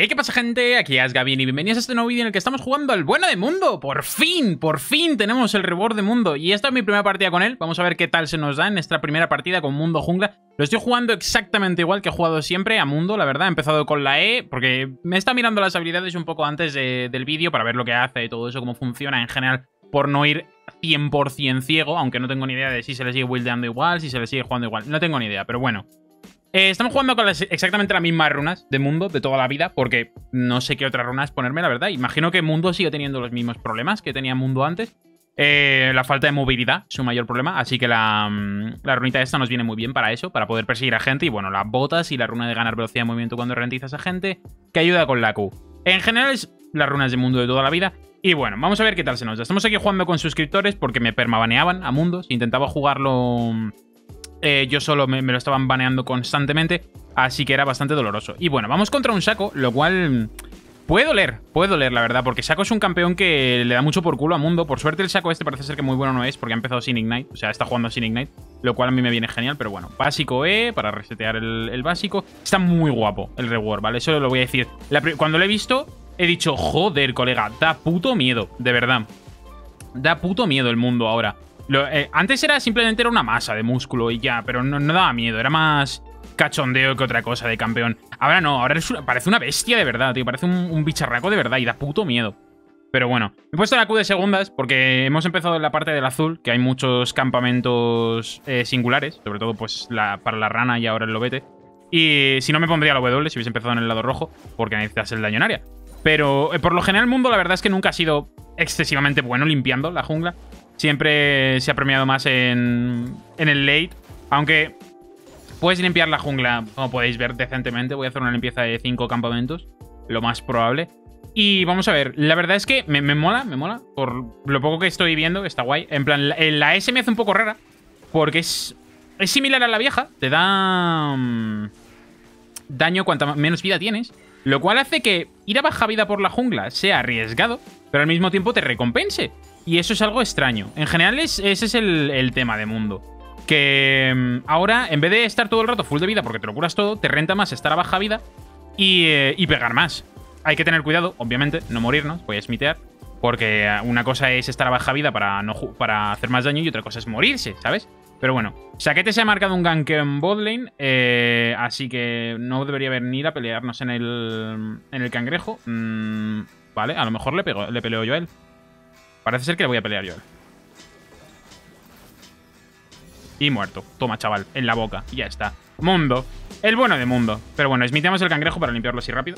Hey, ¿qué pasa, gente? Aquí Asgavin y bienvenidos a este nuevo vídeo en el que estamos jugando al bueno de Mundo. Por fin tenemos el reward de Mundo. Y esta es mi primera partida con él. Vamos a ver qué tal se nos da en esta primera partida con Mundo Jungla. Lo estoy jugando exactamente igual que he jugado siempre a Mundo, la verdad. He empezado con la E porque me está mirando las habilidades un poco antes del vídeo para ver lo que hace y todo eso, cómo funciona en general, por no ir 100% ciego, aunque no tengo ni idea de si se le sigue buildeando igual, si se le sigue jugando igual. No tengo ni idea, pero bueno. Estamos jugando con exactamente las mismas runas de Mundo de toda la vida, porque no sé qué otras runas ponerme, la verdad. Imagino que Mundo sigue teniendo los mismos problemas que tenía Mundo antes. La falta de movilidad es su mayor problema, así que la runita esta nos viene muy bien para eso, para poder perseguir a gente. Y bueno, las botas y la runa de ganar velocidad de movimiento cuando ralentizas a gente, que ayuda con la Q. En general es las runas de Mundo de toda la vida. Y bueno, vamos a ver qué tal se nos da. Estamos aquí jugando con suscriptores porque me permabaneaban a Mundo. Si intentaba jugarlo... yo solo me lo estaban baneando constantemente, así que era bastante doloroso. Y bueno, vamos contra un Shaco, lo cual puede doler, la verdad, porque Shaco es un campeón que le da mucho por culo a Mundo. Por suerte el Shaco este parece ser que muy bueno no es, porque ha empezado sin Ignite, o sea, está jugando sin Ignite, lo cual a mí me viene genial, pero bueno. Básico E, para resetear el básico. Está muy guapo el reward, ¿vale? Eso lo voy a decir. Cuando lo he visto, he dicho, joder, colega, da puto miedo, de verdad. Da puto miedo el Mundo ahora. Antes era simplemente una masa de músculo y ya, pero no daba miedo, era más cachondeo que otra cosa de campeón. Ahora no, ahora parece una bestia de verdad, tío, parece un bicharraco de verdad y da puto miedo. Pero bueno, me he puesto la Q de segundas porque hemos empezado en la parte del azul, que hay muchos campamentos singulares, sobre todo pues para la rana y ahora el lobete. Y si no me pondría la W si hubiese empezado en el lado rojo, porque necesitas el daño en área. Pero por lo general Mundo la verdad es que nunca ha sido excesivamente bueno limpiando la jungla. Siempre se ha premiado más en el late. Aunque puedes limpiar la jungla, como podéis ver, decentemente. Voy a hacer una limpieza de 5 campamentos, lo más probable. Y vamos a ver. La verdad es que me mola. Por lo poco que estoy viendo, está guay. En plan, la S me hace un poco rara. Porque es similar a la vieja. Te da daño cuanta menos vida tienes. Lo cual hace que ir a baja vida por la jungla sea arriesgado, pero al mismo tiempo te recompense. Y eso es algo extraño. En general, ese es el tema de Mundo. Que ahora, en vez de estar todo el rato full de vida porque te lo curas todo, te renta más estar a baja vida y pegar más. Hay que tener cuidado, obviamente, no morirnos. Voy a smitear. Porque una cosa es estar a baja vida para hacer más daño y otra cosa es morirse, ¿sabes? Pero bueno, Saquete se ha marcado un ganqueo en botlane, así que no debería venir a pelearnos en el cangrejo. Vale, a lo mejor le peleo yo a él. Parece ser que le voy a pelear yo. Y muerto. Toma, chaval. En la boca. Ya está. Mundo. El bueno de Mundo. Pero bueno, smiteamos el cangrejo para limpiarlo así rápido.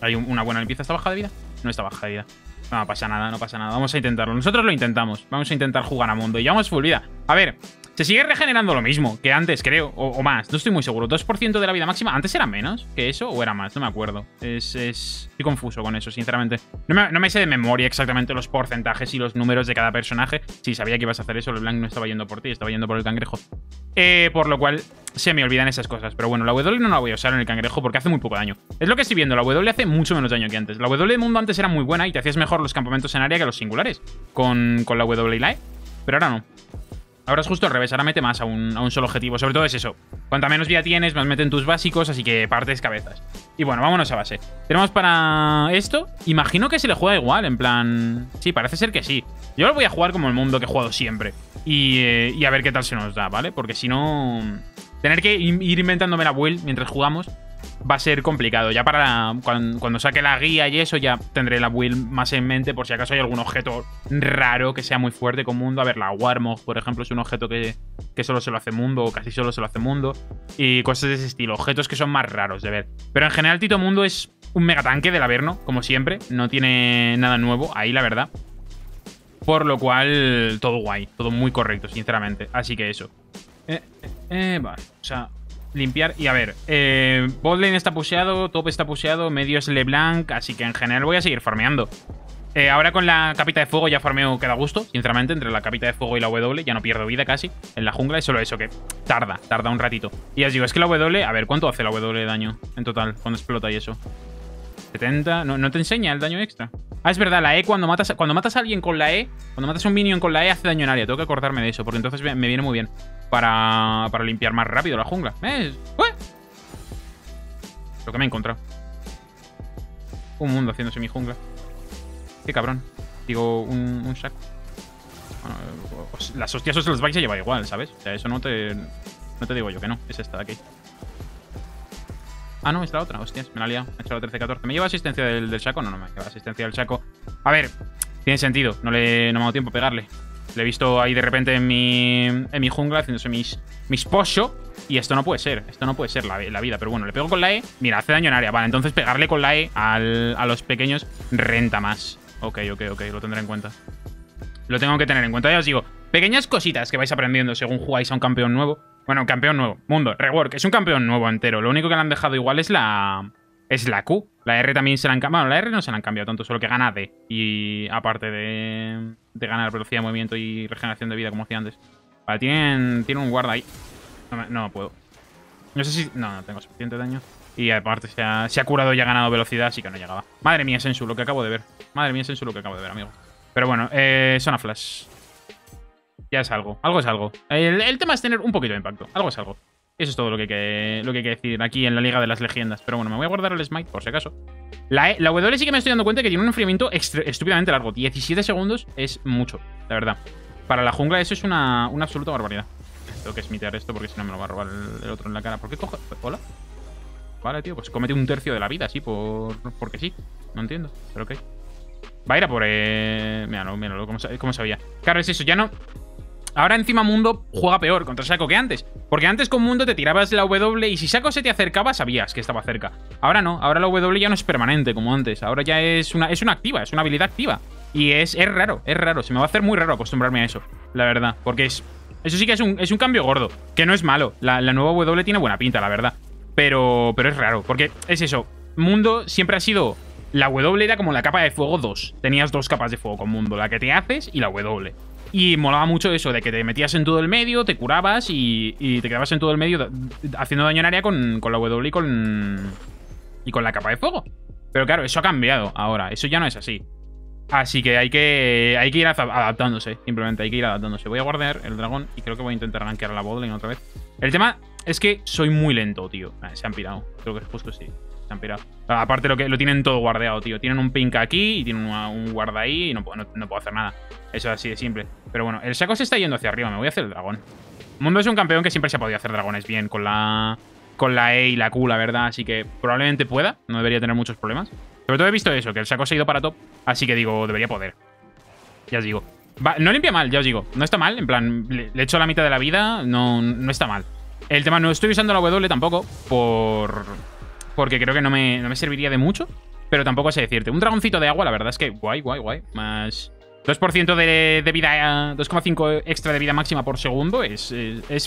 Hay una buena limpieza. ¿Está baja de vida? No está baja de vida. No pasa nada, no pasa nada. Vamos a intentarlo. Nosotros lo intentamos. Vamos a intentar jugar a Mundo. Y llevamos full vida. A ver. Se sigue regenerando lo mismo que antes, creo. O más. No estoy muy seguro. 2% de la vida máxima. ¿Antes era menos que eso o era más? No me acuerdo. Estoy confuso con eso, sinceramente. No me sé de memoria exactamente los porcentajes y los números de cada personaje. Si sabía que ibas a hacer eso, LeBlanc no estaba yendo por ti. Estaba yendo por el cangrejo. Por lo cual se me olvidan esas cosas. Pero bueno, la W no la voy a usar en el cangrejo porque hace muy poco daño. Es lo que estoy viendo. La W hace mucho menos daño que antes. La W de Mundo antes era muy buena y te hacías mejor los campamentos en área que los singulares. Con la W y la E. Pero ahora no. Ahora es justo al revés, ahora mete más a un solo objetivo. Sobre todo es eso. Cuanta menos vida tienes, más meten tus básicos, así que partes cabezas. Y bueno, vámonos a base. Tenemos para esto. Imagino que se le juega igual, en plan... Sí, parece ser que sí. Yo lo voy a jugar como el Mundo que he jugado siempre. Y a ver qué tal se nos da, ¿vale? Porque si no... Tener que ir inventándome la build mientras jugamos va a ser complicado. Ya para cuando saque la guía y eso ya tendré la build más en mente por si acaso hay algún objeto raro que sea muy fuerte con Mundo. A ver, la Warmog, por ejemplo, es un objeto que solo se lo hace Mundo o casi solo se lo hace Mundo. Y cosas de ese estilo. Objetos que son más raros de ver. Pero en general Tito Mundo es un megatanque del Averno, como siempre. No tiene nada nuevo ahí, la verdad. Por lo cual, todo guay. Todo muy correcto, sinceramente. Así que eso. Vale, o sea... Limpiar y a ver, botlane está pusheado, top está pusheado, medio es LeBlanc, así que en general voy a seguir farmeando. Ahora con la capita de fuego ya farmeo que da gusto, sinceramente, entre la capita de fuego y la W ya no pierdo vida casi en la jungla, es solo eso que tarda un ratito. Y ya os digo, es que la W, a ver, ¿cuánto hace la W de daño en total cuando explota y eso? 70, no te enseña el daño extra. Ah, es verdad, la E cuando matas a alguien con la E, cuando matas a un minion con la E hace daño en área, tengo que acordarme de eso, porque entonces me viene muy bien. Para limpiar más rápido la jungla. Lo que me he encontrado. Un mundo haciéndose mi jungla. Qué cabrón. Digo, un Shaco. Bueno, las hostias os los vais a llevar igual, ¿sabes? O sea, eso no te digo yo que no. Es esta de aquí. Ah, no, es la otra. Hostias, me la he liado. Me he hecho la 13-14. ¿Me lleva asistencia del Shaco? No, no me lleva asistencia del Shaco. A ver, tiene sentido. No me ha dado tiempo a pegarle. Le he visto ahí de repente en mi jungla haciéndose mis pocho. Y esto no puede ser. Esto no puede ser la vida. Pero bueno, le pego con la E. Mira, hace daño en área. Vale, entonces pegarle con la E a los pequeños renta más. Ok. Lo tendré en cuenta. Lo tengo que tener en cuenta. Ya os digo, pequeñas cositas que vais aprendiendo según jugáis a un campeón nuevo. Bueno, campeón nuevo. Mundo. Rework. Es un campeón nuevo entero. Lo único que le han dejado igual es la Q. La R también se la han cambiado. Bueno, la R no se la han cambiado tanto, solo que gana D. Y aparte de ganar velocidad de movimiento y regeneración de vida, como hacía antes. Vale, tienen un guarda ahí. No puedo. No sé si... No tengo suficiente daño. Y aparte se ha curado y ha ganado velocidad, así que no llegaba. Madre mía, Sensu, lo que acabo de ver. Madre mía, Sensu, lo que acabo de ver, amigo. Pero bueno, son a flash. Ya es algo. Algo es algo. El tema es tener un poquito de impacto. Algo es algo. Eso es todo lo que hay que decir aquí en la Liga de las Leyendas. Pero bueno, me voy a guardar el smite por si acaso. La W sí que me estoy dando cuenta que tiene un enfriamiento estúpidamente largo. 17 segundos es mucho, la verdad. Para la jungla eso es una absoluta barbaridad. Tengo que smitear esto porque si no me lo va a robar el otro en la cara. ¿Por qué coge? ¿Hola? Vale, tío, pues comete un tercio de la vida, sí, porque sí. No entiendo, pero ok. Va a ir a por... Míralo, cómo sabía. Claro, es eso, ya no... Ahora encima Mundo juega peor contra Shaco que antes. Porque antes con Mundo te tirabas la W y si Shaco se te acercaba sabías que estaba cerca. Ahora no, ahora la W ya no es permanente como antes. Ahora ya es una activa, es una habilidad activa. Y es raro. Se me va a hacer muy raro acostumbrarme a eso, la verdad. Porque eso sí que es un cambio gordo, que no es malo. La nueva W tiene buena pinta, la verdad. Pero es raro, porque es eso. Mundo siempre ha sido... La W era como la capa de fuego 2. Tenías dos capas de fuego con Mundo, la que te haces y la W. Y molaba mucho eso de que te metías en todo el medio, te curabas y te quedabas en todo el medio haciendo daño en área con la W y con la capa de fuego. Pero claro, eso ha cambiado ahora. Eso ya no es así. Así que hay que ir adaptándose. Simplemente hay que ir adaptándose. Voy a guardar el dragón y creo que voy a intentar gankear a la botlane otra vez. El tema es que soy muy lento, tío. Se han pirado. Creo que es justo, sí. Se han pirado. Aparte lo tienen todo guardeado, tío. Tienen un pink aquí y tienen un guarda ahí y no puedo hacer nada. Eso es así de simple. Pero bueno, el Shaco se está yendo hacia arriba. Me voy a hacer el dragón. Mundo es un campeón que siempre se ha podido hacer dragones bien con la E y la Q, la verdad. Así que probablemente pueda. No debería tener muchos problemas. Sobre todo he visto eso, que el Shaco se ha ido para top. Así que digo, debería poder. Ya os digo. No limpia mal, ya os digo. No está mal, en plan, le echo la mitad de la vida. No está mal. El tema, no estoy usando la W tampoco. Porque creo que no me serviría de mucho. Pero tampoco sé decirte. Un dragoncito de agua, la verdad es que guay. Más 2% de vida, 2,5 extra de vida máxima por segundo. ¿Es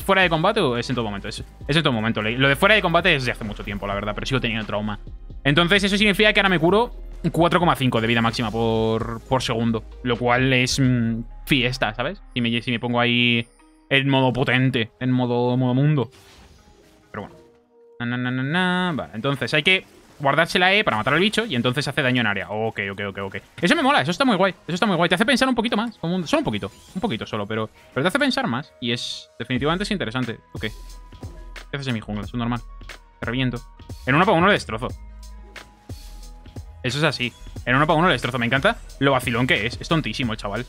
fuera de combate o es en todo momento? Es en todo momento. Lo de fuera de combate es de hace mucho tiempo, la verdad. Pero sigo teniendo trauma. Entonces eso significa que ahora me curo 4,5 de vida máxima por segundo. Lo cual es fiesta, ¿sabes? Si me pongo ahí en modo potente, en modo mundo. Pero bueno. Vale, entonces hay que guardarse la E para matar al bicho y entonces hace daño en área. Ok. Eso me mola, eso está muy guay. Te hace pensar un poquito más. Solo un poquito solo, pero te hace pensar más. Y es definitivamente es interesante. Ok. ¿Qué haces en mi jungla? Es un normal. Te reviento. En 1 para 1 le destrozo. Eso es así. En 1 para 1 le destrozo. Me encanta lo vacilón que es. Es tontísimo el chaval.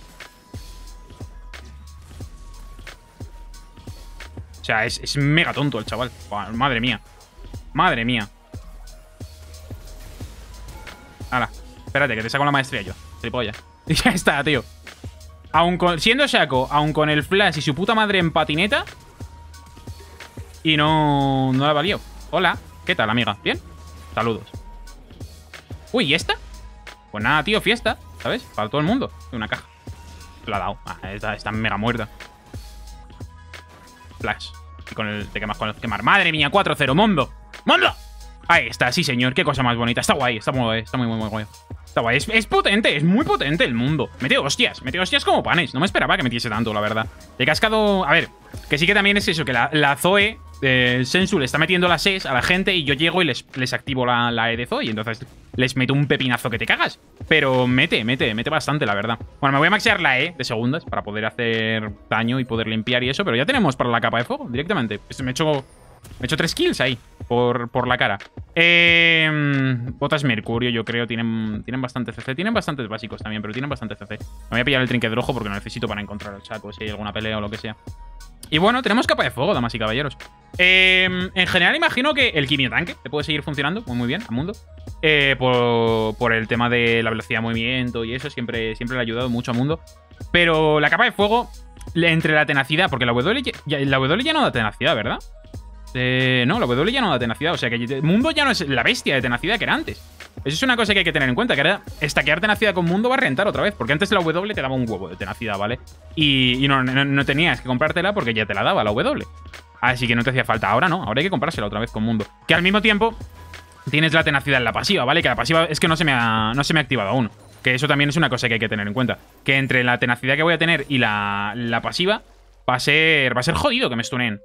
O sea, es mega tonto el chaval. Buah, madre mía. Hala. Espérate, que te saco la maestría yo. Tripolla. Y ya está, tío. Siendo Shaco, aun con el flash y su puta madre en patineta. Y no la valió. Hola. ¿Qué tal, amiga? ¿Bien? Saludos. Uy, ¿y esta? Pues nada, tío, fiesta, ¿sabes? Para todo el mundo. Una caja. La ha dado. Está mega muerta. Flash. Y te quemas con el quemar. ¡Madre mía! 4-0. ¡Mundo! ¡Mundo! Ahí está, sí, señor. Qué cosa más bonita. Está guay. Está muy guay. Está guay. Es potente. Es muy potente el mundo. Mete hostias como panes. No me esperaba que metiese tanto, la verdad. He cascado... A ver, que sí que también es eso. Que la Zoe... Sensu le está metiendo las E's a la gente y yo llego y les activo la E de Zoe y entonces les meto un pepinazo que te cagas. Pero mete bastante, la verdad. Bueno, me voy a maxear la E de segundas para poder hacer daño y poder limpiar y eso, pero ya tenemos para la capa de fuego directamente. Pues me he hecho Me he hecho 3 kills ahí, por la cara. Botas Mercurio, yo creo. Tienen bastante CC. Tienen bastantes básicos también, pero tienen bastante CC. Me voy a pillar el trinque de rojo porque lo necesito para encontrar al Shaco, si hay alguna pelea o lo que sea. Y bueno, tenemos capa de fuego, damas y caballeros. En general, imagino que el quimiotanque te puede seguir funcionando muy bien al mundo. Por el tema de la velocidad de movimiento y eso, siempre le ha ayudado mucho al mundo. Pero la capa de fuego, entre la tenacidad, porque la W ya no da tenacidad, ¿verdad? No, la W ya no da tenacidad. O sea que el mundo ya no es la bestia de tenacidad que era antes. Eso es una cosa que hay que tener en cuenta, que ahora stackear tenacidad con mundo va a rentar otra vez. Porque antes la W te daba un huevo de tenacidad, ¿vale? Y no tenías que comprártela porque ya te la daba la W. Así que no te hacía falta. Ahora no, ahora hay que comprársela otra vez con mundo. Que al mismo tiempo tienes la tenacidad en la pasiva, ¿vale? Que la pasiva es que no se me ha activado aún. Que eso también es una cosa que hay que tener en cuenta. Que entre la tenacidad que voy a tener y la pasiva va a ser jodido que me stuneen.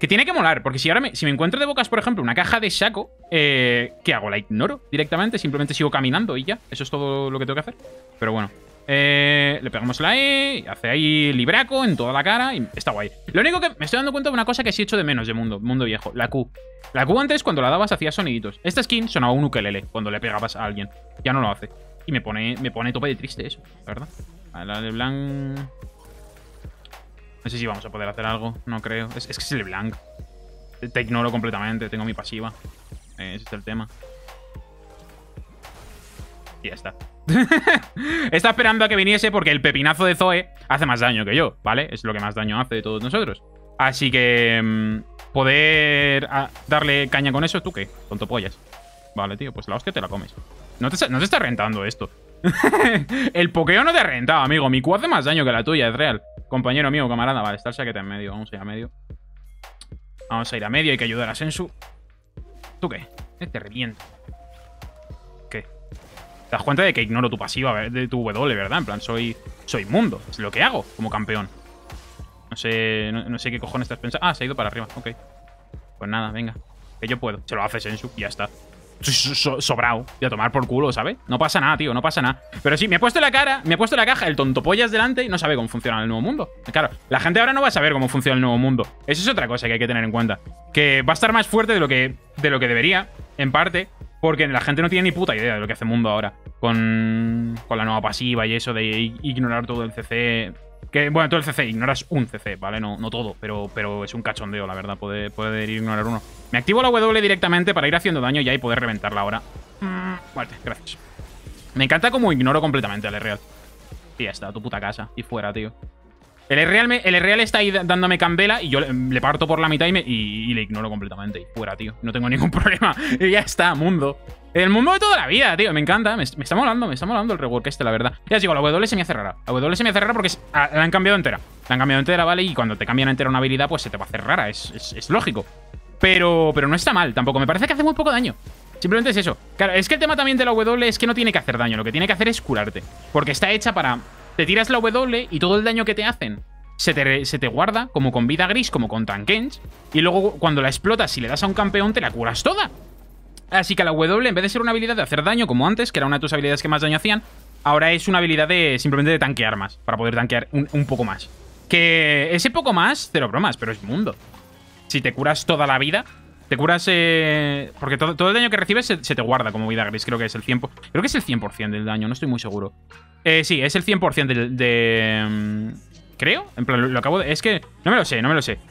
Que tiene que molar, porque si me encuentro de bocas, por ejemplo, una caja de Shaco, ¿qué hago? ¿La ignoro directamente? Simplemente sigo caminando y ya. Eso es todo lo que tengo que hacer. Pero bueno. Le pegamos la E, hace ahí libraco en toda la cara y está guay. Lo único que me estoy dando cuenta de una cosa que sí echo de menos de mundo viejo, la Q. La Q antes, cuando la dabas, hacía soniditos. Esta skin sonaba un ukelele cuando le pegabas a alguien. Ya no lo hace. Y me pone tope de triste eso, la verdad. A la LeBlanc... No sé si vamos a poder hacer algo, no creo. Es que es LeBlanc. Te ignoro completamente, tengo mi pasiva. Ese es el tema. Y ya está. Está esperando a que viniese porque el pepinazo de Zoe hace más daño que yo, ¿vale? Es lo que más daño hace de todos nosotros. Así que... poder darle caña con eso, ¿tú qué? Tonto pollas. Vale, tío, pues la hostia te la comes. No te está rentando esto. El pokeo no te ha rentado, amigo. Mi Q hace más daño que la tuya, es real. Compañero mío, camarada. Vale, está el saquete en medio. Vamos a ir a medio. Vamos a ir a medio. Hay que ayudar a Sensu. ¿Tú qué? Te reviento. ¿Qué? ¿Te das cuenta de que ignoro tu pasiva de tu W, verdad? En plan, soy mundo. Es lo que hago como campeón. No sé qué cojones estás pensando. Ah, se ha ido para arriba. Ok. Pues nada, venga. Que yo puedo. Se lo hace Sensu. Ya está. Sobrado. Y a tomar por culo, ¿sabes? No pasa nada, tío. No pasa nada. Pero sí, me ha puesto la caja, el tontopollas delante y no sabe cómo funciona el nuevo mundo. Claro, la gente ahora no va a saber cómo funciona el nuevo mundo. Eso es otra cosa que hay que tener en cuenta. Que va a estar más fuerte de lo que debería, en parte, porque la gente no tiene ni puta idea de lo que hace el mundo ahora. Con la nueva pasiva y eso de ignorar todo el CC... Que, bueno, todo el CC, ignoras un CC, ¿vale? No todo, pero es un cachondeo, la verdad, poder ignorar uno. Me activo la W directamente para ir haciendo daño ya y poder reventarla ahora. Vale, gracias. Me encanta como ignoro completamente al Ezreal. Y ya está, tu puta casa. Y fuera, tío. El Ezreal está ahí dándome candela y yo le parto por la mitad y le ignoro completamente. Y fuera, tío. No tengo ningún problema. Y ya está, mundo. El mundo de toda la vida, tío. Me encanta. Me está molando el rework este, la verdad. Ya os digo, la W se me hace rara. La W se me hace rara porque la han cambiado entera. La han cambiado entera, ¿vale? Y cuando te cambian entera una habilidad, pues se te va a hacer rara. Es lógico. Pero no está mal tampoco. Me parece que hace muy poco daño. Simplemente es eso. Claro, es que el tema también de la W es que no tiene que hacer daño. Lo que tiene que hacer es curarte. Porque está hecha para... Te tiras la W y todo el daño que te hacen se te guarda como con vida gris, como con tankens. Y luego cuando la explotas, si le das a un campeón, te la curas toda. Así que la W, en vez de ser una habilidad de hacer daño como antes, que era una de tus habilidades que más daño hacían, ahora es una habilidad de simplemente de tanquear más, para poder tanquear un poco más. Que ese poco más, cero bromas, pero es mundo. Si te curas toda la vida... Te curas... porque todo el daño que recibes se te guarda como vida gris. Creo que es el 100%. Creo que es el 100% del daño. No estoy muy seguro. Sí, es el 100% creo. En plan, lo acabo de... Es que... No me lo sé.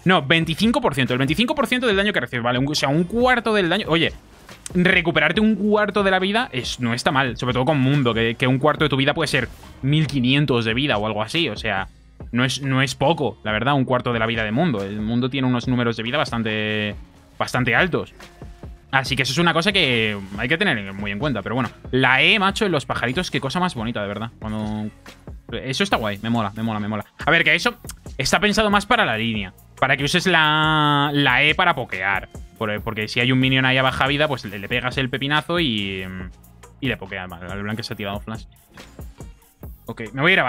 No, 25%. El 25% del daño que recibes. Vale, un cuarto del daño... Oye, recuperarte un cuarto de la vida no está mal. Sobre todo con mundo. Que un cuarto de tu vida puede ser 1500 de vida o algo así. O sea... No es poco, la verdad. Un cuarto de la vida de mundo. El mundo tiene unos números de vida bastante altos. Así que eso es una cosa que hay que tener muy en cuenta. Pero bueno, la E, macho, en los pajaritos, qué cosa más bonita, de verdad. Cuando... Eso está guay, me mola. A ver, que eso está pensado más para la línea. Para que uses la E para pokear. Porque si hay un minion ahí a baja vida, pues le pegas el pepinazo y le pokeas. Vale, el blanco se ha tirado flash. Ok, me voy a ir a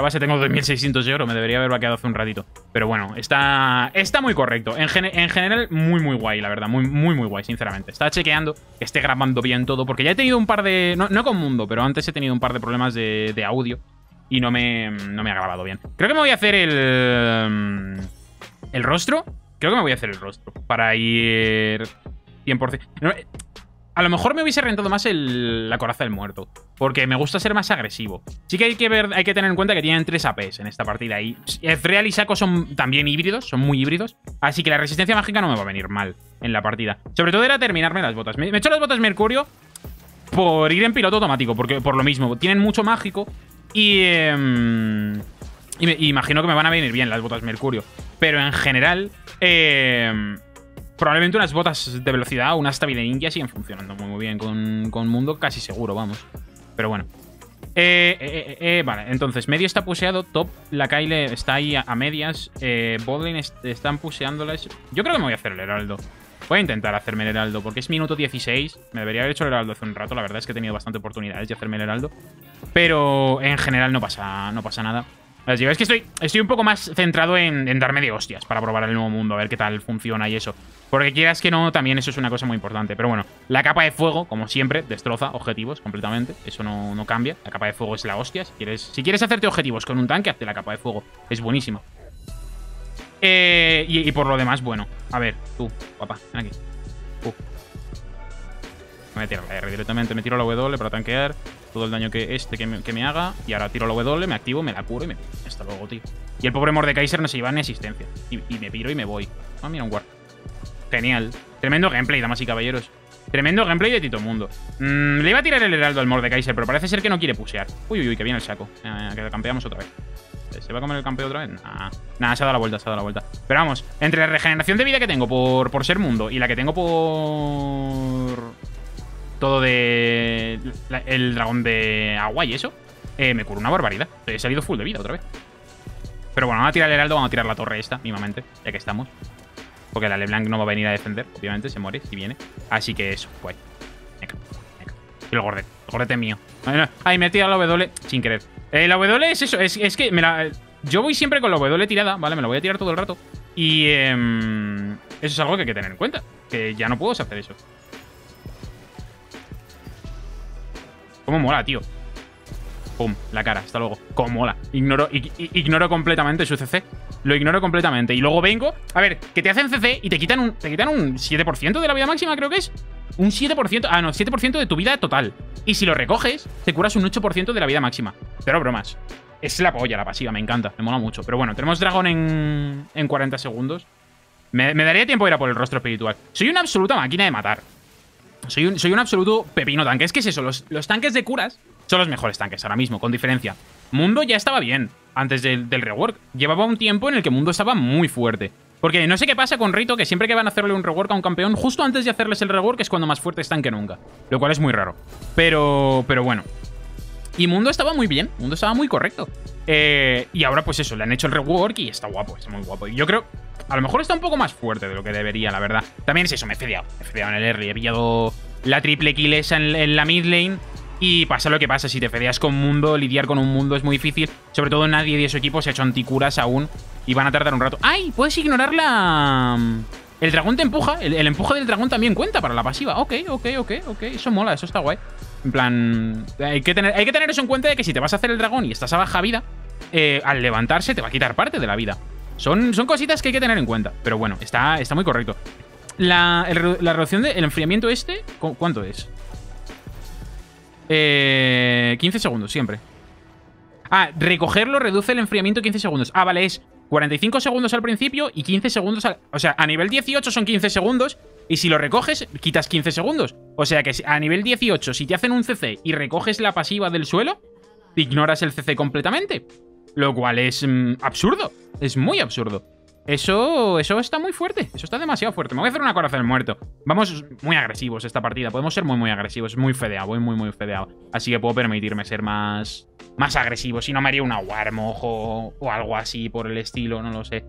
base, tengo 2600 euros, me debería haber vaqueado hace un ratito. Pero bueno, está muy correcto. En general, muy guay, la verdad, muy guay, sinceramente. Estaba chequeando que esté grabando bien todo, porque ya he tenido un par de... No con Mundo, pero antes he tenido un par de problemas de audio y no me ha grabado bien. Creo que me voy a hacer el rostro Creo que me voy a hacer el rostro para ir 100%. No, a lo mejor me hubiese rentado más la coraza del muerto, porque me gusta ser más agresivo. Sí que hay que tener en cuenta que tienen 3 APs en esta partida. Y Ezreal y Shaco son también híbridos, son muy híbridos. Así que la resistencia mágica no me va a venir mal en la partida. Sobre todo era terminarme las botas. Me he hecho las botas Mercurio por ir en piloto automático, porque por lo mismo. Tienen mucho mágico y me imagino que me van a venir bien las botas Mercurio. Pero en general... probablemente unas botas de velocidad o unas tabi de ninja siguen funcionando muy bien con Mundo, casi seguro, vamos. Pero bueno. Vale, entonces, medio está puseado, top, la Kayle está ahí a medias, botlane están puseándolas. Yo creo que me voy a hacer el heraldo. Voy a intentar hacerme el heraldo, porque es minuto 16. Me debería haber hecho el heraldo hace un rato, la verdad es que he tenido bastante oportunidades de hacerme el heraldo. Pero en general no pasa nada. Les digo, es que estoy un poco más centrado en darme de hostias para probar el nuevo mundo, a ver qué tal funciona y eso. Porque quieras que no, también eso es una cosa muy importante. Pero bueno, la capa de fuego, como siempre, destroza objetivos completamente. Eso no cambia. La capa de fuego es la hostia. Si quieres hacerte objetivos con un tanque, hazte la capa de fuego. Es buenísima. Y por lo demás, bueno. A ver, tú, papá, ven aquí. Me voy a tirar la R directamente. Me tiro la W para tanquear todo el daño que me haga. Y ahora tiro la W, me activo, me la curo y me... Hasta luego, tío. Y el pobre Mordekaiser no se lleva ni asistencia. Y me piro y me voy. Ah, mira, un guard. Genial. Tremendo gameplay, damas y caballeros. Tremendo gameplay de Tito Mundo. Le iba a tirar el heraldo al Mordekaiser, pero parece ser que no quiere pushear. Uy, uy, uy, que viene el Shaco. Que lo campeamos otra vez. ¿Se va a comer el campeón otra vez? Nah. Nah, se ha dado la vuelta, se ha dado la vuelta. Pero vamos, entre la regeneración de vida que tengo por ser Mundo y la que tengo por... todo de... el dragón de agua y eso, me curó una barbaridad. He salido full de vida otra vez. Pero bueno, vamos a tirar el heraldo, vamos a tirar la torre esta, mimamente, ya que estamos. Porque la LeBlanc no va a venir a defender, obviamente, se muere si viene. Así que eso, guay. Venga. Y el gordete. El gordete es mío. Ay, me he tirado la W sin querer. La W es eso, es que me la... Yo voy siempre con la W tirada, ¿vale? Me la voy a tirar todo el rato. Y eso es algo que hay que tener en cuenta. Que ya no puedo hacer eso. Cómo mola, tío. Pum, la cara, hasta luego. Cómo mola. Ignoro completamente su CC. Lo ignoro completamente. Y luego vengo... A ver, que te hacen CC y te quitan un 7% de la vida máxima, creo que es. Un 7%... Ah, no, 7% de tu vida total. Y si lo recoges, te curas un 8% de la vida máxima. Pero bromas. Es la polla, la pasiva, me encanta. Me mola mucho. Pero bueno, tenemos dragón en 40 segundos. Me daría tiempo de ir a por el rostro espiritual. Soy una absoluta máquina de matar. Soy un absoluto pepino tanque. Es que es eso, los tanques de curas son los mejores tanques ahora mismo, con diferencia. Mundo ya estaba bien antes del rework. Llevaba un tiempo en el que Mundo estaba muy fuerte. Porque no sé qué pasa con Rito, que siempre que van a hacerle un rework a un campeón, justo antes de hacerles el rework es cuando más fuertes están que nunca. Lo cual es muy raro. Pero bueno. Y Mundo estaba muy bien, Mundo estaba muy correcto. Y ahora pues eso, le han hecho el rework y está guapo, está muy guapo. Y yo creo... A lo mejor está un poco más fuerte de lo que debería, la verdad. También es eso, me he fedeado en el early. He pillado la triple kill esa en la mid lane. Y pasa lo que pasa, si te fedeas con Mundo, lidiar con un Mundo es muy difícil. Sobre todo nadie de su equipo se ha hecho anticuras aún. Y van a tardar un rato. ¡Ay! Puedes ignorar la... El dragón te empuja. El empuje del dragón también cuenta para la pasiva. Ok. Eso mola, eso está guay. En plan... Hay que tener eso en cuenta de que si te vas a hacer el dragón y estás a baja vida, al levantarse te va a quitar parte de la vida. Son cositas que hay que tener en cuenta. Pero bueno, está muy correcto. La reducción del enfriamiento este... ¿Cuánto es? 15 segundos, siempre. Ah, recogerlo reduce el enfriamiento 15 segundos. Ah, vale, es 45 segundos al principio y 15 segundos al... O sea, a nivel 18 son 15 segundos. Y si lo recoges, quitas 15 segundos. O sea que a nivel 18, si te hacen un CC y recoges la pasiva del suelo, ignoras el CC completamente. Lo cual es absurdo. Es muy absurdo. Eso está muy fuerte. Eso está demasiado fuerte. Me voy a hacer una coraza del muerto. Vamos muy agresivos esta partida. Podemos ser muy, muy agresivos. Muy fedeado. Voy muy, muy fedeado. Así que puedo permitirme ser más agresivo. Si no, me haría una war mojo o algo así por el estilo. No lo sé.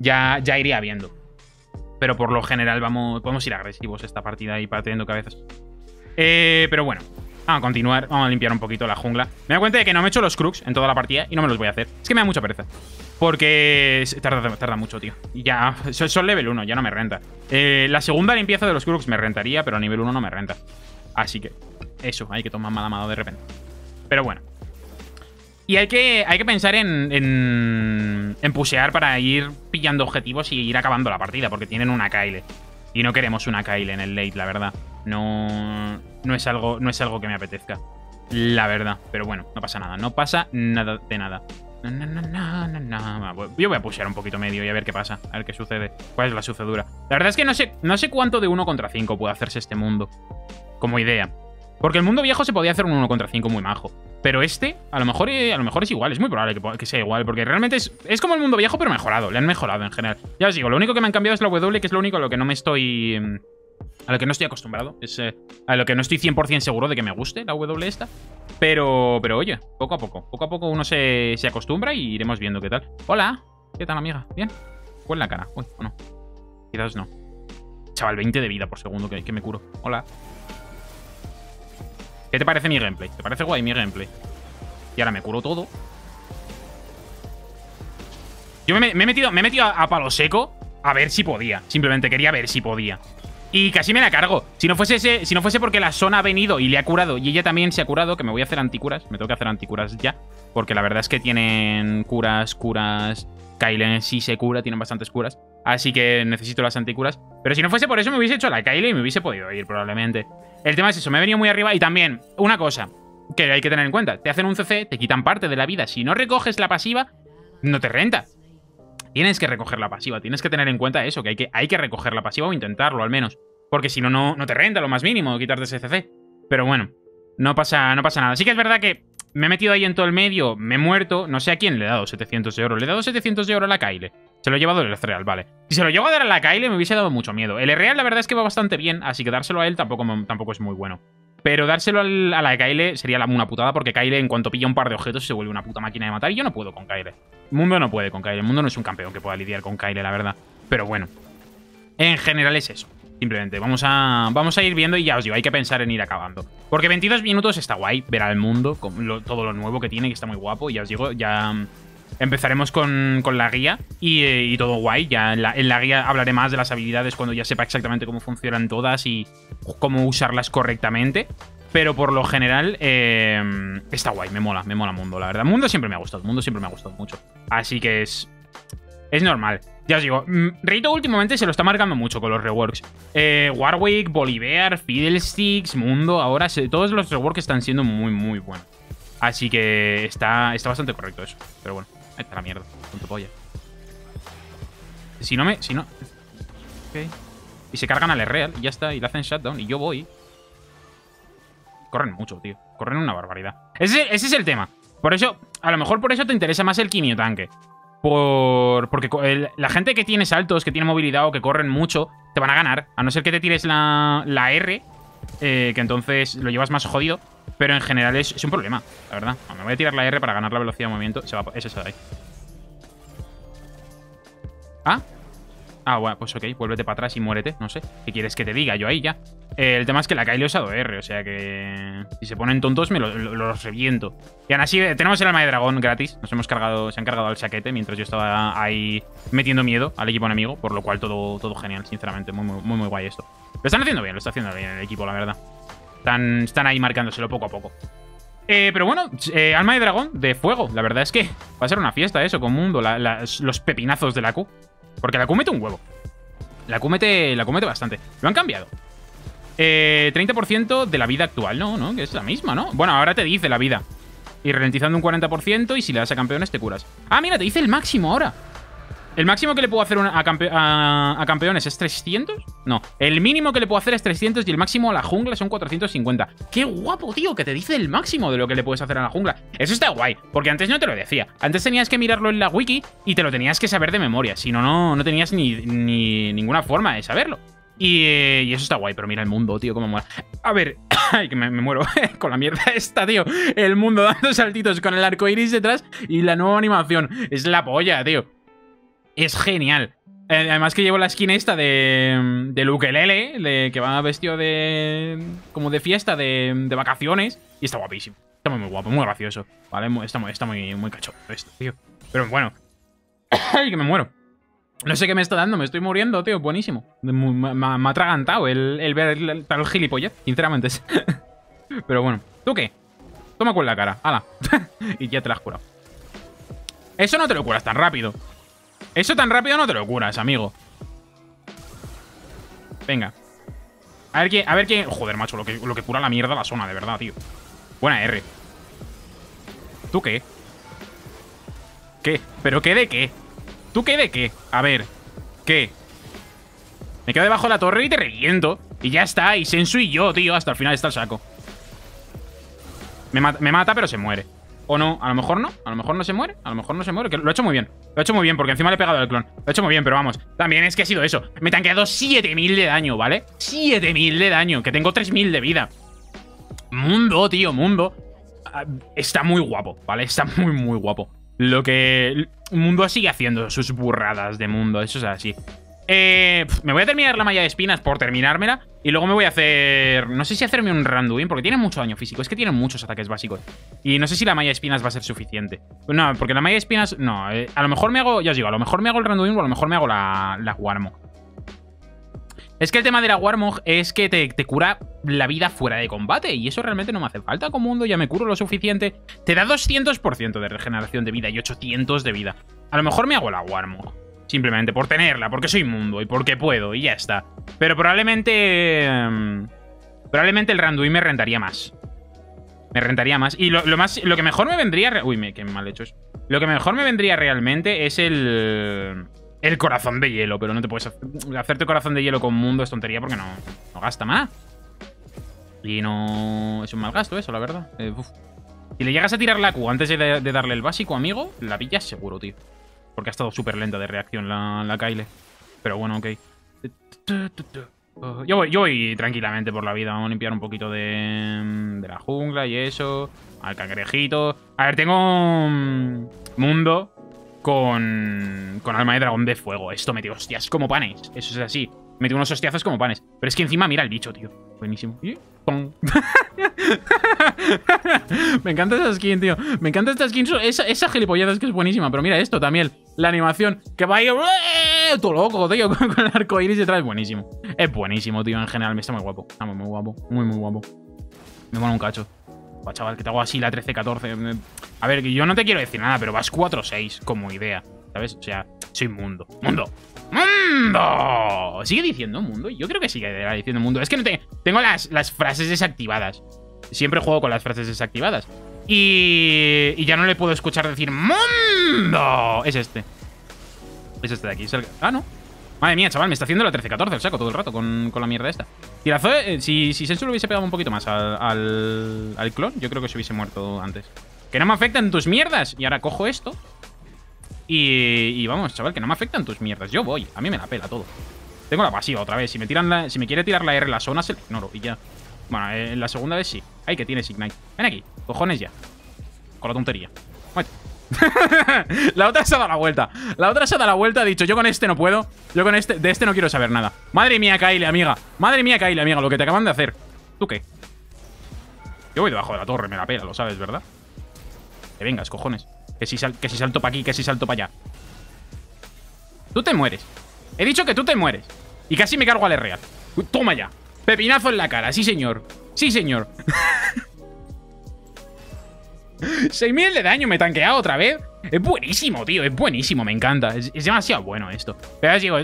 Ya iría viendo. Pero por lo general podemos ir agresivos esta partida y partiendo cabezas. Pero bueno. Vamos a continuar, vamos a limpiar un poquito la jungla. Me doy cuenta de que no me he hecho los crux en toda la partida y no me los voy a hacer. Es que me da mucha pereza. Porque tarda mucho, tío. Y ya, son level 1, ya no me renta. La segunda limpieza de los crux me rentaría, pero a nivel 1 no me renta. Así que eso, hay que tomar mala mano de repente. Pero bueno. Y hay que pensar en en pushear para ir pillando objetivos y ir acabando la partida, porque tienen una Kayle. Y no queremos una Kayle en el late, la verdad. No es algo que me apetezca, la verdad. Pero bueno, no pasa nada. No pasa nada de nada. Yo voy a pushear un poquito medio y a ver qué pasa. A ver qué sucede. ¿Cuál es la sucedura? La verdad es que no sé cuánto de 1 contra 5 puede hacerse este mundo. Como idea. Porque el mundo viejo se podía hacer un 1 contra 5 muy majo. Pero este, a lo mejor es igual. Es muy probable que sea igual. Porque realmente es como el mundo viejo, pero mejorado. Le han mejorado en general. Ya os digo, lo único que me han cambiado es la W, que es lo único a lo que no me estoy... A lo que no estoy acostumbrado. Es a lo que no estoy 100% seguro de que me guste la W esta. Pero oye, poco a poco uno se acostumbra y iremos viendo qué tal. Hola, ¿qué tal, amiga? ¿Bien? ¿Cuál la cara? Uy, o no. Quizás no. Chaval, 20 de vida por segundo que me curo. Hola. ¿Qué te parece mi gameplay? ¿Te parece guay mi gameplay? Y ahora me curo todo. Yo me he metido a palo seco a ver si podía. Simplemente quería ver si podía. Y casi me la cargo. Si no fuese porque la zona ha venido y le ha curado y ella también se ha curado, que me voy a hacer anticuras. Me tengo que hacer anticuras ya. Porque la verdad es que tienen curas. Kylen sí se cura, tienen bastantes curas. Así que necesito las anticuras. Pero si no fuese por eso me hubiese hecho la Kylen y me hubiese podido ir probablemente. El tema es eso, me he venido muy arriba. Y también, una cosa que hay que tener en cuenta. Te hacen un CC, te quitan parte de la vida. Si no recoges la pasiva, no te renta. Tienes que recoger la pasiva, tienes que tener en cuenta eso, que hay que recoger la pasiva o intentarlo al menos. Porque si no, no te renta lo más mínimo quitarte ese CC. Pero bueno, no pasa nada. Sí que es verdad que me he metido ahí en todo el medio, me he muerto. No sé a quién le he dado 700 euros. Le he dado 700 euros a la Kayle. Se lo he llevado el Ezreal, vale. Si se lo llevo a dar a la Kayle me hubiese dado mucho miedo. El Ezreal la verdad es que va bastante bien, así que dárselo a él tampoco es muy bueno. Pero dárselo a la Kayle sería una putada, porque Kayle en cuanto pilla un par de objetos se vuelve una puta máquina de matar. Y yo no puedo con Kayle. El mundo no puede con Kayle. El mundo no es un campeón que pueda lidiar con Kayle, la verdad. Pero bueno, en general es eso. Simplemente vamos a ir viendo y ya os digo, hay que pensar en ir acabando. Porque 22 minutos está guay ver al mundo, con todo lo nuevo que tiene, que está muy guapo. Y ya os digo, ya empezaremos con la guía y todo guay. Ya en la guía hablaré más de las habilidades cuando ya sepa exactamente cómo funcionan todas y cómo usarlas correctamente. Pero por lo general está guay, me mola Mundo, la verdad. Mundo siempre me ha gustado, Mundo siempre me ha gustado mucho. Así que es normal. Ya os digo, Rito últimamente se lo está marcando mucho con los reworks. Warwick, Bolibear, Fiddlesticks, Mundo, ahora todos los reworks están siendo muy, muy buenos. Así que está bastante correcto eso. Pero bueno, ahí está la mierda, con tu polla. Si no... Ok. Y se cargan al Ezreal y ya está, y le hacen shutdown y yo voy... Corren mucho, tío. Corren una barbaridad. Ese es el tema. Por eso, a lo mejor por eso te interesa más el quimio tanque. Porque la gente que tiene saltos, que tiene movilidad o que corren mucho, te van a ganar. A no ser que te tires la R, que entonces lo llevas más jodido. Pero en general es un problema, la verdad. Me voy a tirar la R para ganar la velocidad de movimiento. Es esa de ahí. ¿Ah? Ah, bueno, pues ok, vuélvete para atrás y muérete, no sé. ¿Qué quieres que te diga yo ahí ya? El tema es que la Kayle ha usado R, o sea que... Si se ponen tontos, los reviento. Y aún así, tenemos el alma de dragón gratis. Se han cargado al saquete mientras yo estaba ahí metiendo miedo al equipo enemigo. Por lo cual todo genial, sinceramente. Muy guay esto. Lo está haciendo bien el equipo, la verdad. Están ahí marcándoselo poco a poco. Pero bueno, alma de dragón de fuego. La verdad es que va a ser una fiesta eso con Mundo. Los pepinazos de la Q. Porque la Q mete un huevo. La Q mete bastante. Lo han cambiado. 30% de la vida actual. No, que es la misma, ¿no? Bueno, ahora te dice la vida. Y ralentizando un 40% y si le das a campeones te curas. Ah, mira, te dice el máximo ahora. ¿El máximo que le puedo hacer a campeones es 300? No, el mínimo que le puedo hacer es 300 y el máximo a la jungla son 450. ¡Qué guapo, tío! Que te dice el máximo de lo que le puedes hacer a la jungla. Eso está guay, porque antes no te lo decía. Antes tenías que mirarlo en la wiki y te lo tenías que saber de memoria. Si no, no tenías ni ninguna forma de saberlo. Y eso está guay, pero mira el mundo, tío, cómo mola. A ver, ay, que me muero con la mierda esta, tío. El mundo dando saltitos con el arco iris detrás y la nueva animación. Es la polla, tío. Es genial. Además que llevo la skin esta del ukelele, que va vestido como de fiesta, de vacaciones. Y está guapísimo. Está muy guapo, muy gracioso. Vale, está muy cachondo esto, tío. Pero bueno. Ay, que me muero. No sé qué me está dando, me estoy muriendo, tío. Buenísimo. Me ha atragantado el ver tal gilipollas, sinceramente. Pero bueno. ¿Tú qué? Toma con la cara. Ala. Y ya te la has curado. Eso no te lo curas tan rápido. Eso tan rápido no te lo curas, amigo. Venga. A ver quién... Joder, macho, lo que cura la mierda la zona, de verdad, tío. Buena R. ¿Tú qué? ¿Qué? ¿Pero qué de qué? ¿Tú qué de qué? A ver. ¿Qué? Me quedo debajo de la torre y te reviento. Y ya está. Y Sensu y yo, tío. Hasta el final está el Shaco. Me mata, pero se muere. O no, a lo mejor no. A lo mejor no se muere. A lo mejor no se muere. Que lo he hecho muy bien. Lo he hecho muy bien porque encima le he pegado al clon. Lo he hecho muy bien, pero vamos. También es que ha sido eso. Me tanqueado 7.000 de daño, ¿vale? 7.000 de daño. Que tengo 3.000 de vida. Mundo, tío. Mundo. Está muy guapo, ¿vale? Está muy, muy guapo. Lo que... Mundo sigue haciendo sus burradas de mundo. Eso es así. Me voy a terminar la malla de espinas por terminármela. Y luego me voy a hacer... No sé si hacerme un Randuin, porque tiene mucho daño físico. Es que tiene muchos ataques básicos. Y no sé si la malla de espinas va a ser suficiente. No, porque la malla de espinas... No, a lo mejor me hago... Ya os digo, a lo mejor me hago el Randuin o a lo mejor me hago la Warmog. Es que el tema de la Warmog es que te cura la vida fuera de combate. Y eso realmente no me hace falta. Como mundo ya me curo lo suficiente. Te da 200% de regeneración de vida y 800 de vida. A lo mejor me hago la Warmog. Simplemente por tenerla, porque soy mundo y porque puedo, y ya está. Pero probablemente el Randuin me rentaría más. Me rentaría más. Y lo que mejor me vendría... Uy, qué mal hecho es. Lo que mejor me vendría realmente es el corazón de hielo. Pero no te puedes... Hacerte corazón de hielo con mundo es tontería porque no gasta más. Y no... Es un mal gasto eso, la verdad. Si le llegas a tirar la Q antes de darle el básico, amigo, la pillas seguro, tío. Porque ha estado súper lenta de reacción la Kayle. Pero bueno, ok. Yo voy tranquilamente por la vida. Vamos a limpiar un poquito de la jungla y eso. Al cangrejito. A ver, tengo mundo con alma de dragón de fuego. Esto mete hostias como panes. Eso es así. Mete unos hostiazos como panes. Pero es que encima mira el bicho, tío. Buenísimo. Me encanta esa skin, tío. Me encanta esta skin. Esa gilipollada es que es buenísima. Pero mira esto también. La animación que va ahí... Todo loco, tío. Con el arco iris detrás. Buenísimo. Es buenísimo, tío. En general, me está muy guapo. Está muy guapo. Muy, muy guapo. Me mola un cacho. Guau, chaval, que te hago así la 13-14. A ver, yo no te quiero decir nada, pero vas 4-6 como idea. ¿Sabes? O sea, soy mundo. ¡Mundo! ¡Mundo! ¿Sigue diciendo mundo? Yo creo que sigue diciendo mundo. Es que no tengo las frases desactivadas. Siempre juego con las frases desactivadas. Y ya no le puedo escuchar decir mundo. Es este. Es este de aquí. Es el... Ah, no. Madre mía, chaval. Me está haciendo la 13-14. El Shaco todo el rato con la mierda esta. Tirazo. Si Sensu lo hubiese pegado un poquito más al clon, yo creo que se hubiese muerto antes. Que no me afectan tus mierdas. Y ahora cojo esto. Y vamos, chaval, que no me afectan tus mierdas. Yo voy. A mí me la pela todo. Tengo la pasiva otra vez. Si me quiere tirar la R en la zona, se la ignoro. Y ya. Bueno, la segunda vez sí. Ay, que tienes Ignite. Ven aquí. Cojones ya. Con la tontería. Muerte. La otra se ha dado la vuelta. La otra se ha dado la vuelta. Ha dicho, yo con este no puedo. Yo con este... De este no quiero saber nada. Madre mía, Kayle, amiga. Madre mía, Kayle, amiga. Lo que te acaban de hacer. ¿Tú qué? Yo voy debajo de la torre. Me la pela, lo sabes, ¿verdad? Que vengas, cojones. Que si salto para aquí, que si salto para allá. Tú te mueres. He dicho que tú te mueres. Y casi me cargo al Ezreal. Toma ya. Pepinazo en la cara, sí señor. Sí señor. 6.000 de daño, me he tanqueado otra vez. Es buenísimo, tío, es buenísimo, me encanta. Es demasiado bueno esto. Pero os digo,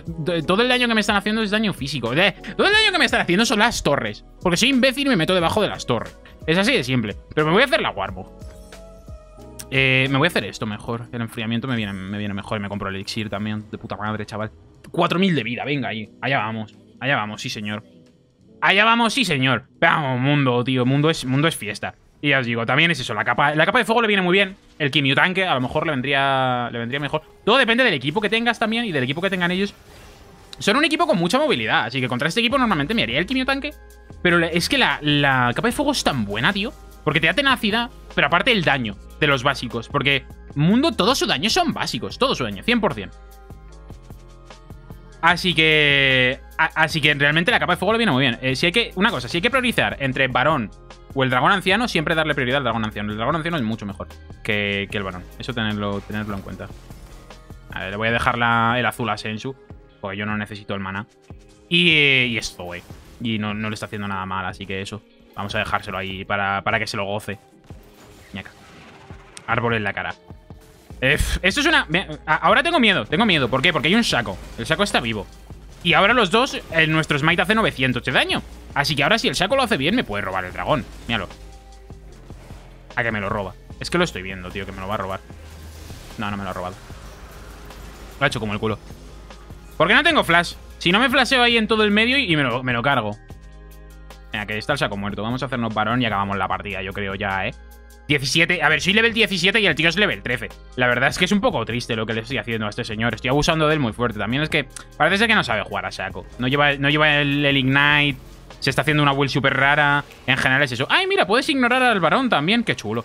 todo el daño que me están haciendo es daño físico. Todo el daño que me están haciendo son las torres. Porque soy imbécil y me meto debajo de las torres. Es así de simple. Pero me voy a hacer la Warmog. Me voy a hacer esto mejor. El enfriamiento me viene mejor. Y me compro el elixir también. De puta madre, chaval. 4.000 de vida, venga ahí. Allá vamos. Allá vamos, sí señor. Allá vamos, sí señor. Vamos, mundo, tío. Mundo es fiesta. Y ya os digo, también es eso. La capa de fuego le viene muy bien. El quimiotanque a lo mejor le vendría mejor. Todo depende del equipo que tengas también. Y del equipo que tengan ellos. Son un equipo con mucha movilidad. Así que contra este equipo normalmente me haría el quimiotanque. Pero es que la capa de fuego es tan buena, tío. Porque te da tenacidad. Pero aparte el daño de los básicos. Porque mundo, todo su daño son básicos. Todo su daño, 100%. Así que realmente la capa de fuego le viene muy bien. Si hay que priorizar entre varón o el dragón anciano, siempre darle prioridad al dragón anciano. El dragón anciano es mucho mejor que el varón. Eso tenerlo en cuenta. A ver, le voy a dejar el azul a Sensu. Porque yo no necesito el mana. Y es Zoe. Y no le está haciendo nada mal, así que eso. Vamos a dejárselo ahí para que se lo goce. Ñaca. Árbol en la cara. Esto es una... Ahora tengo miedo. ¿Por qué? Porque hay un Shaco. El Shaco está vivo. Y ahora los dos, nuestro Smite hace 900 de daño. Así que ahora si el Shaco lo hace bien, me puede robar el dragón. Míralo. A que me lo roba. Es que lo estoy viendo, tío, que me lo va a robar. No, no me lo ha robado. Lo ha hecho como el culo. Porque no tengo flash. Si no me flasheo ahí en todo el medio y me lo cargo. Mira, que ahí está el Shaco muerto. Vamos a hacernos varón y acabamos la partida, yo creo ya, 17, a ver, soy level 17 y el tío es level 13. La verdad es que es un poco triste lo que le estoy haciendo a este señor. Estoy abusando de él muy fuerte. También es que parece ser que no sabe jugar a Shaco. No lleva el Ignite. Se está haciendo una build súper rara. En general es eso. ¡Ay, mira! Puedes ignorar al varón también. ¡Qué chulo!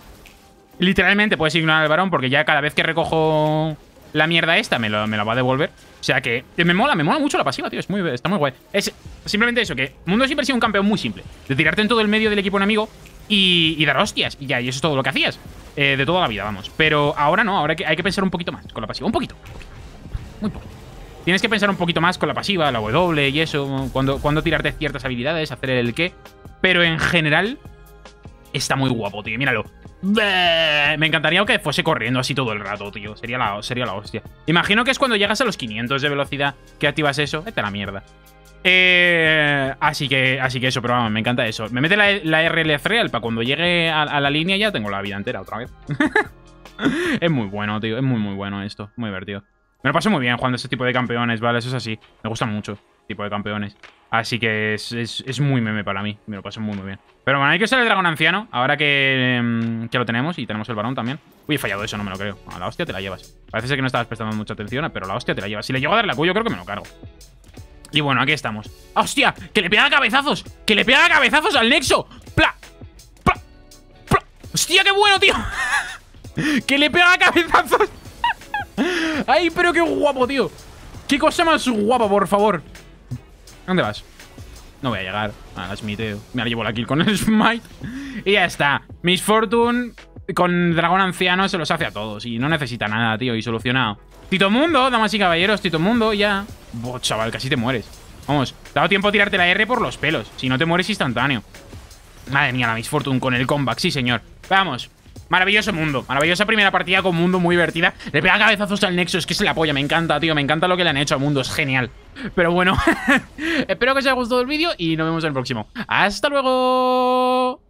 Literalmente puedes ignorar al varón porque ya cada vez que recojo la mierda esta me la va a devolver. O sea que me mola mucho la pasiva, tío. Está muy guay. Es simplemente eso, que Mundo siempre ha sido un campeón muy simple. De tirarte en todo el medio del equipo enemigo. Y dar hostias, y ya, y eso es todo lo que hacías de toda la vida, vamos. Pero ahora no, ahora hay que pensar un poquito más con la pasiva. Un poquito, muy poco. Tienes que pensar un poquito más con la pasiva, la W y eso, cuando tirarte ciertas habilidades, hacer el qué. Pero en general, está muy guapo, tío, míralo. Me encantaría que fuese corriendo así todo el rato, tío. Sería la hostia. Imagino que es cuando llegas a los 500 de velocidad que activas eso. Vete a la mierda. Así que eso, pero vamos, me encanta eso. Me mete la RL para cuando llegue a la línea ya tengo la vida entera otra vez. Es muy bueno, tío. Es muy bueno esto. Muy divertido. Me lo paso muy bien jugando este tipo de campeones, ¿vale? Eso es así. Me gustan mucho este tipo de campeones. Así que es muy meme para mí. Me lo paso muy bien. Pero bueno, hay que usar el dragón anciano. Ahora que lo tenemos y tenemos el varón también. Uy, he fallado eso, no me lo creo. A la hostia te la llevas. Parece ser que no estabas prestando mucha atención, pero la hostia te la llevas. Si le llego a dar la Q, yo creo que me lo cargo. Y bueno, aquí estamos. ¡Hostia! ¡Que le pega cabezazos! ¡Que le pega cabezazos al Nexo! ¡Pla! ¡Pla! ¡Pla! ¡Hostia, qué bueno, tío! ¡Que le pega cabezazos! ¡Ay, pero qué guapo, tío! ¡Qué cosa más guapa, por favor! ¿Dónde vas? No voy a llegar. Ah, la smiteo. Me la llevo la kill con el smite. Y ya está. Miss Fortune con dragón anciano se los hace a todos. Y no necesita nada, tío. Y solucionado. Tito Mundo, damas y caballeros, Tito Mundo, ya. Boh, chaval, casi te mueres. Vamos, te ha dado tiempo a tirarte la R por los pelos. Si no te mueres instantáneo. Madre mía, la Miss Fortune con el comeback, sí señor. Vamos, maravilloso Mundo. Maravillosa primera partida con Mundo, muy divertida. Le pega cabezazos al Nexo, es que se la apoya. Me encanta, tío, me encanta lo que le han hecho a Mundo. Es genial, pero bueno. Espero que os haya gustado el vídeo y nos vemos en el próximo. ¡Hasta luego!